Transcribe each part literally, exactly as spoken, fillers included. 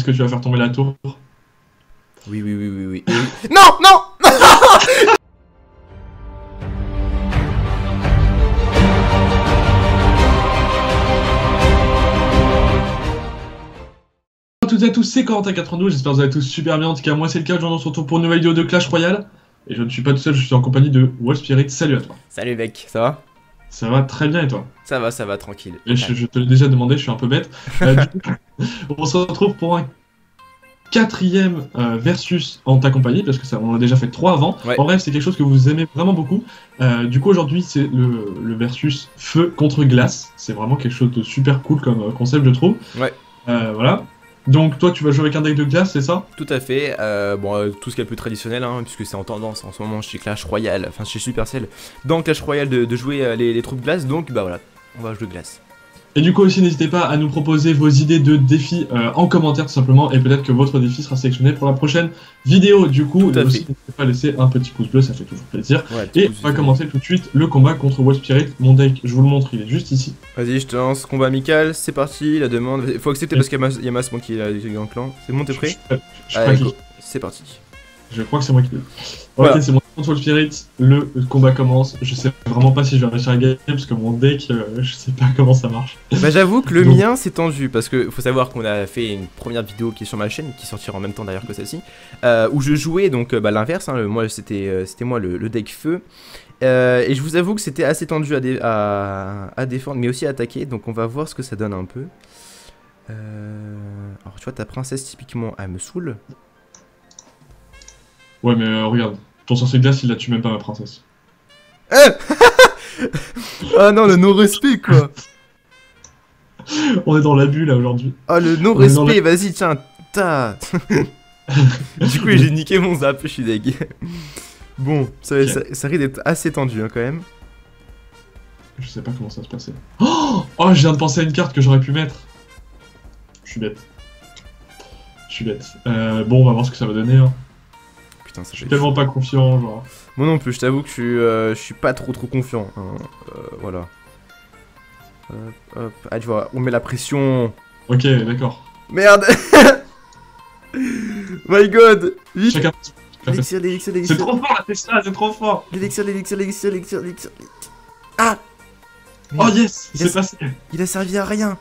Est-ce que tu vas faire tomber la tour? Oui, oui, oui, oui, oui. Non, non. Bonjour à toutes et à tous, c'est Corentin quatre-vingt-douze, j'espère que vous allez tous super bien. En tout cas, moi c'est le cas, aujourd'hui on se retrouve pour une nouvelle vidéo de Clash Royale. Et je ne suis pas tout seul, je suis en compagnie de Wolf Spirit. Salut à toi. Salut mec, ça va? Ça va très bien et toi? Ça va, ça va, tranquille. Et je, je te l'ai déjà demandé, je suis un peu bête. Euh, du coup, on se retrouve pour un quatrième euh, versus en ta compagnie, parce que ça, on a déjà fait trois avant. Ouais. En bref, c'est quelque chose que vous aimez vraiment beaucoup. Euh, du coup, aujourd'hui, c'est le, le versus feu contre glace. C'est vraiment quelque chose de super cool comme concept, je trouve. Ouais. Euh, voilà. Donc toi tu vas jouer avec un deck de glace, c'est ça? Tout à fait, euh, bon euh, tout ce qu'il y a de plus traditionnel hein, puisque c'est en tendance en ce moment chez Clash Royale, enfin chez Supercell, dans Clash Royale de, de jouer euh, les, les troupes glace, donc bah voilà, on va jouer glace. Et du coup aussi n'hésitez pas à nous proposer vos idées de défis euh, en commentaire tout simplement, et peut-être que votre défi sera sélectionné pour la prochaine vidéo. Du coup n'hésitez pas à laisser un petit pouce bleu, ça fait toujours plaisir, ouais. Et on va commencer tout de suite le combat contre Wolf Spirit. Mon deck, je vous le montre, il est juste ici. Vas-y, je te lance, combat amical, c'est parti, la demande, il faut accepter parce qu'il y a Mas qui est en clan. C'est bon, t'es prêt? C'est parti. Je crois que c'est moi qui l'ai. Voilà. Ok, c'est moi contre Wolf Spirit, le combat commence. Je sais vraiment pas si je vais réussir à gagner parce que mon deck, euh, je sais pas comment ça marche. Bah j'avoue que le Donc... mien c'est tendu parce que faut savoir qu'on a fait une première vidéo qui est sur ma chaîne, qui sortira en même temps d'ailleurs que celle-ci, euh, où je jouais donc bah, l'inverse, hein, moi c'était euh, c'était moi le, le deck feu. Euh, et je vous avoue que c'était assez tendu à, dé à, à défendre mais aussi à attaquer, donc on va voir ce que ça donne un peu. Euh... Alors tu vois ta princesse typiquement elle me saoule. Ouais mais euh, regarde, ton sorcier glace il la tue même pas ma princesse. Ah ah non, le non-respect quoi. On est dans l'abus là aujourd'hui. Ah le non-respect, vas-y tiens, ta. Du coup j'ai niqué mon zap, je suis deg. Bon, ça, okay. ça, ça risque d'être assez tendu hein, quand même. Je sais pas comment ça va se passer. Oh, oh je viens de penser à une carte que j'aurais pu mettre. Je suis bête. Je suis bête. Euh, bon on va voir ce que ça va donner hein. Putain, ça je suis tellement fou. Pas confiant, genre. Moi non plus, je t'avoue que je suis, euh, je suis pas trop trop confiant. Hein. Euh, voilà. Hop, hop. Ah, tu vois, on met la pression. Ok, d'accord. Merde. My god. Vite. Chacun... L'élixir, l'élixir, l'élixir. C'est trop fort la Tesla, c'est trop fort. L'élixir, l'élixir, l'élixir, l'élixir, l'élixir. Ah. Oh yes, c'est passé. Il a servi à rien.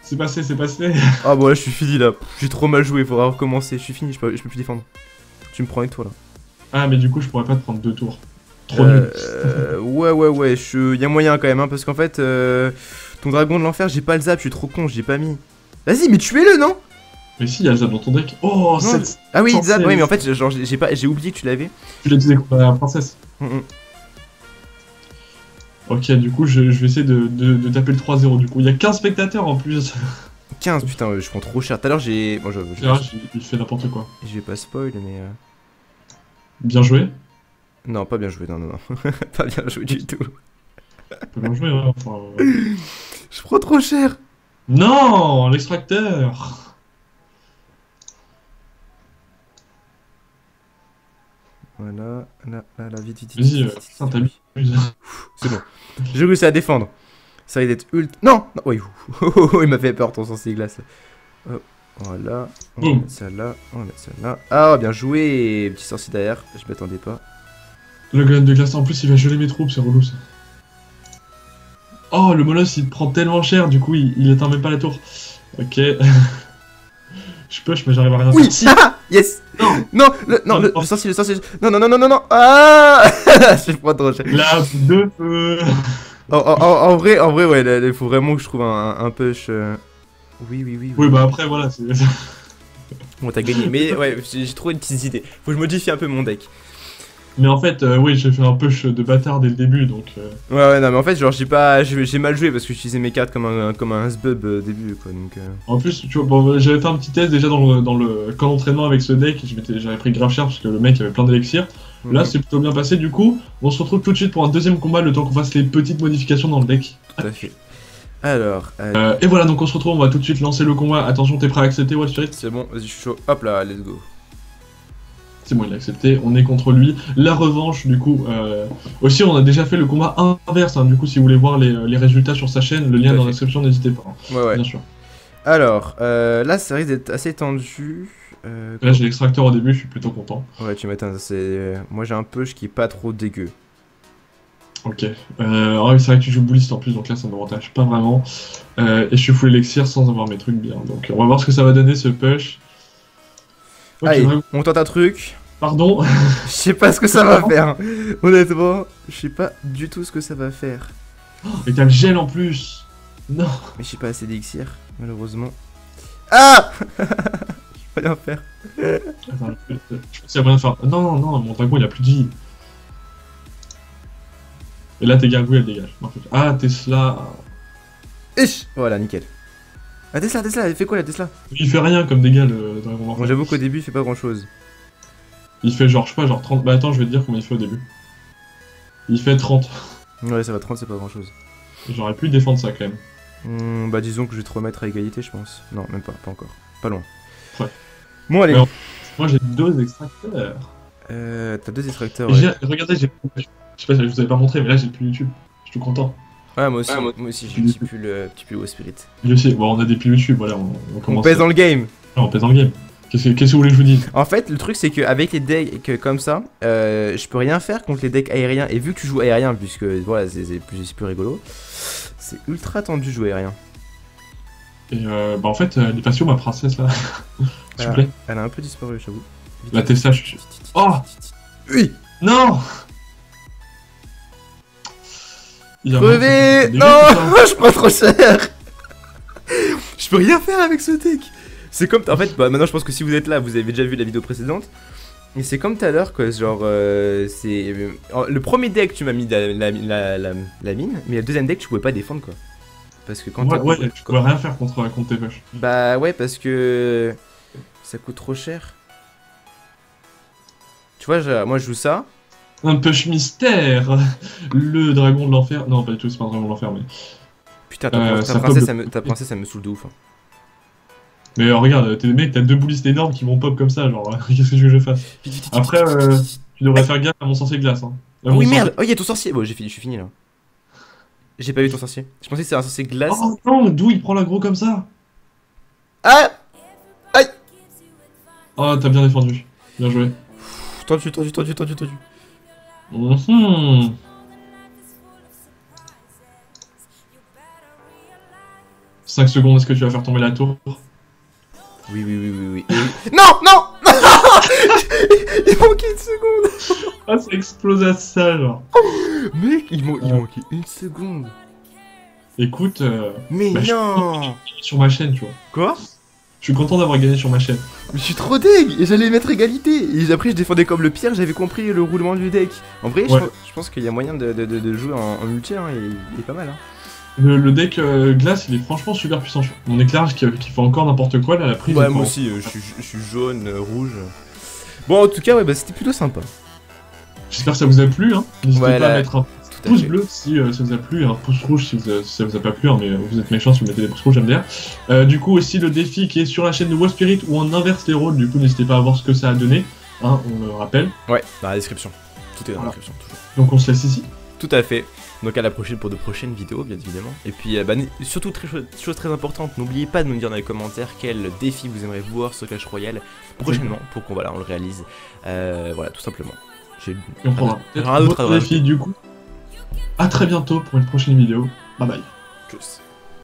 C'est passé, c'est passé. Ah bon, là je suis fini là. J'ai trop mal joué, il faudra recommencer. Je suis fini, je peux, je peux plus défendre. Tu me prends avec toi là. Ah mais du coup je pourrais pas te prendre deux tours. Trop nul. Euh, ouais ouais ouais, je... y a moyen quand même hein, parce qu'en fait euh, ton dragon de l'enfer j'ai pas le zap, je suis trop con, j'ai pas mis. Vas-y mais tuez-le non? Mais si, y a le zap dans ton deck. Oh cette... Ah oui zap, oui mais en fait genre j'ai pas, j'ai oublié que tu l'avais. Tu l'as dit contre la princesse. Mm -hmm. Ok du coup je, je vais essayer de, de, de taper le trois zéro du coup. Il y a quinze spectateurs en plus. quinze putain je prends trop cher, tout à l'heure j'ai... Bon, je... je fais n'importe quoi. Je vais pas spoil mais... Euh... Bien joué? Non pas bien joué, non non non, pas bien joué du tout. Pas bien joué ouais, enfin... Euh... Je prends trop cher. Non, l'extracteur. Voilà, là, là, là, vite, vite, vite. Vas-y, putain t'as mis. C'est bon, j'ai réussi à défendre. Ça va être ult... Non, non. Oh, il m'a fait peur ton sorcier glace. Oh, voilà, on va mettre celle-là, on va mettre celle-là. Ah, bien joué, petit sorcier derrière, je m'attendais pas. Le golem de glace en plus, il va geler mes troupes, c'est relou ça. Oh, le molosse, il prend tellement cher, du coup, il, il atteint même pas la tour. Ok. Je push, mais j'arrive à rien faire. Oui, si. Yes. Non, non, le, non, le, le sorcier, le sorcier. Non, non, non, non, non, non. Ah, je prends trop cher. La de feu. En, en, en vrai, en vrai, ouais, il faut vraiment que je trouve un, un push. Euh... Oui, oui, oui, oui. Oui, bah après, voilà. Bon, t'as gagné, mais ouais, j'ai trouvé une petite idée. Faut que je modifie un peu mon deck. Mais en fait, euh, oui, j'ai fait un push de bâtard dès le début, donc. Euh... Ouais, ouais, non, mais en fait, genre, j'ai pas, j'ai mal joué parce que j'utilisais mes cartes comme un, comme un sbub euh, début, quoi. Donc. Euh... En plus, tu vois, bon, j'avais fait un petit test déjà dans le, dans le camp d'entraînement avec ce deck. J'avais pris grave cher parce que le mec avait plein d'élixirs. Là, mmh. C'est plutôt bien passé. Du coup, on se retrouve tout de suite pour un deuxième combat, le temps qu'on fasse les petites modifications dans le deck. Tout à fait. Alors. Euh, et voilà, donc on se retrouve. On va tout de suite lancer le combat. Attention, t'es prêt à accepter, Wolf Spirit? C'est bon, vas-y, je suis chaud. Hop là, let's go. C'est bon, il a accepté, on est contre lui. La revanche, du coup, euh... aussi on a déjà fait le combat inverse, hein. Du coup si vous voulez voir les, les résultats sur sa chaîne, le lien dans la description, n'hésitez pas, hein. Ouais, ouais. Bien sûr. Alors, euh, là ça risque d'être assez tendu. Euh, là j'ai l'extracteur au début, je suis plutôt content. Ouais, tu m'étonnes, c'est... Moi j'ai un push qui est pas trop dégueu. Ok, euh, ouais, c'est vrai que tu joues bouliste en plus, donc là ça ne m'avantage pas vraiment. Euh, et je suis full élixir sans avoir mes trucs bien, donc on va voir ce que ça va donner ce push. Okay, allez, vraiment... on tente un truc. Pardon. Je sais pas ce que ça va faire, honnêtement, je sais pas du tout ce que ça va faire. Oh, et t'as le gel en plus. Non. Mais j'ai pas assez d'élixir, malheureusement. Ah. Je vais rien faire. Attends, je pense qu'il y a moyen de faire... Non, non, non, mon dragon il a plus de vie. Et là, tes gargouilles, elles dégagent. Ah, Tesla. Ich. Voilà, nickel. Ah, Tesla, Tesla, elle fait quoi la Tesla? Il fait rien comme dégâts le dragon mort. Bon, j'avoue qu'au début, il fait pas grand chose. Il fait genre, je sais pas, genre trente. Bah attends, je vais te dire combien il fait au début. Il fait trente. Ouais, ça va, trente, c'est pas grand chose. J'aurais pu défendre ça quand même. Mmh, bah, disons que je vais te remettre à égalité, je pense. Non, même pas, pas encore. Pas loin. Ouais. Bon, allez. Alors, moi, j'ai deux extracteurs. Euh, t'as deux extracteurs. Et ouais. Regardez, j'ai. Je sais pas si je vous avais pas montré, mais là j'ai le pull YouTube. Je suis tout content. Ouais, moi aussi, ouais, moi... moi aussi j'ai le petit pull, euh, petit pull Wolf Spirit. Je sais, bon, on a des pulls YouTube, voilà. On, on, commence on pèse à... dans le game. Non, on pèse dans le game. Qu'est-ce que, qu'est-ce que vous voulez que je vous dise? En fait, le truc c'est qu'avec les decks comme ça, euh, je peux rien faire contre les decks aériens. Et vu que tu joues aérien, puisque voilà, c'est plus, plus rigolo, c'est ultra tendu de jouer aérien. Et euh, bah en fait, euh, les patios, ma princesse là, s'il vous plaît. Elle a un peu disparu, j'avoue. La Tesla, je suis. Oh! Oui! Non! Crevé! Non! Je suis pas trop cher! Je peux rien faire avec ce deck! C'est comme... En fait, bah, maintenant je pense que si vous êtes là, vous avez déjà vu la vidéo précédente. Mais c'est comme tout à l'heure, quoi. Genre, euh, c'est... Le premier deck, tu m'as mis la, la, la, la, la mine, mais le deuxième deck, tu pouvais pas défendre, quoi. Parce que quand ouais, ouais, tu pouvais rien faire contre, contre tes poches. Bah ouais, parce que... Ça coûte trop cher. Tu vois, je... moi je joue ça. Un push mystère. Le dragon de l'enfer. Non, pas du tout, c'est pas un dragon de l'enfer, mais... Putain, ta, euh, ta, princesse, ça me, ta princesse, ça me saoule de ouf. Hein. Mais euh, regarde, t'es mec, t'as deux boulistes énormes qui vont pop comme ça, genre, qu'est-ce que je veux que je fasse? Après, euh, tu devrais faire gaffe à mon sorcier glace. Hein. Oui, merde, oh, y'a ton sorcier. Bon, j'ai fini, je suis fini, là. J'ai pas vu ton sorcier. Je pensais que c'était un sorcier glace. Oh non, d'où il prend l'aggro comme ça? Ah. Aïe. Oh, t'as bien défendu. Bien joué. Pff, tendu, tendu, tendu, tendu, tendu. Mmh. cinq secondes, est-ce que tu vas faire tomber la tour? Oui, oui, oui, oui, oui. Non, non. Il manquait une seconde. Ah, ça explose à ça, genre. Mec, il, man... il manquait une seconde. Écoute, euh, mais bah, non. Je suis... sur ma chaîne, tu vois. Quoi? Je suis content d'avoir gagné sur ma chaîne. Mais je suis trop deg. Et j'allais mettre égalité. Et après je défendais comme le pire, j'avais compris le roulement du deck. En vrai, ouais. je, je pense qu'il y a moyen de, de, de jouer en, en multi, hein, il, il est pas mal. Hein. Le, le deck euh, glace, il est franchement super puissant. Mon éclairage qui, qui fait encore n'importe quoi, là, la prise... Ouais, moi prend... aussi, euh, je, je, je suis jaune, euh, rouge. Bon, en tout cas, ouais, bah, c'était plutôt sympa. J'espère que ça vous a plu, hein. N'hésitez voilà. pas à mettre un... pouce bleu si euh, ça vous a plu, un pouce rouge si, vous a, si ça vous a pas plu, hein, mais euh, vous êtes méchants si vous mettez des pouces rouges, j'aime bien. Euh, du coup aussi le défi qui est sur la chaîne de Wolf Spirit où on inverse les rôles, du coup n'hésitez pas à voir ce que ça a donné, hein, on le rappelle. Ouais, dans la description, tout est dans voilà. la description. Toujours. Donc on se laisse ici. Tout à fait, donc à la prochaine pour de prochaines vidéos bien évidemment. Et puis euh, bah, surtout, très, chose très importante, n'oubliez pas de nous dire dans les commentaires quel défi vous aimeriez voir sur Clash Royale prochainement pour qu'on voilà, on le réalise, euh, voilà tout simplement. J'ai un autre défi du coup. A très bientôt pour une prochaine vidéo. Bye bye. Tchuss.